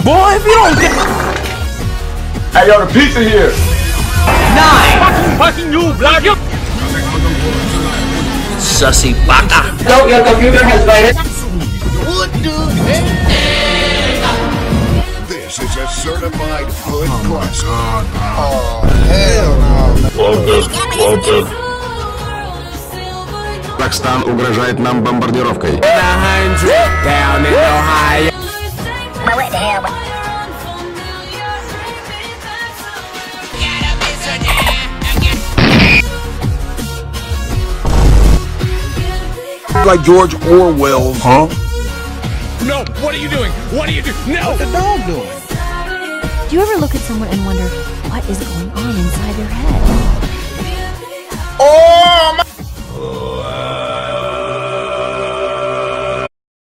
Boy, if you don't get... Hey, yo, the pizza here. Nine. Fucking you, black. Sussy baka. No, your computer has virus. What the hell? This is a certified good class. Oh, hell no. Walter. Казахстан угрожает нам бомбардировкой. Like George Orwell, huh? No, what are you doing? What are you doing? No, the dog doing. Do you ever look at someone and wonder what is going on inside their head? Oh my!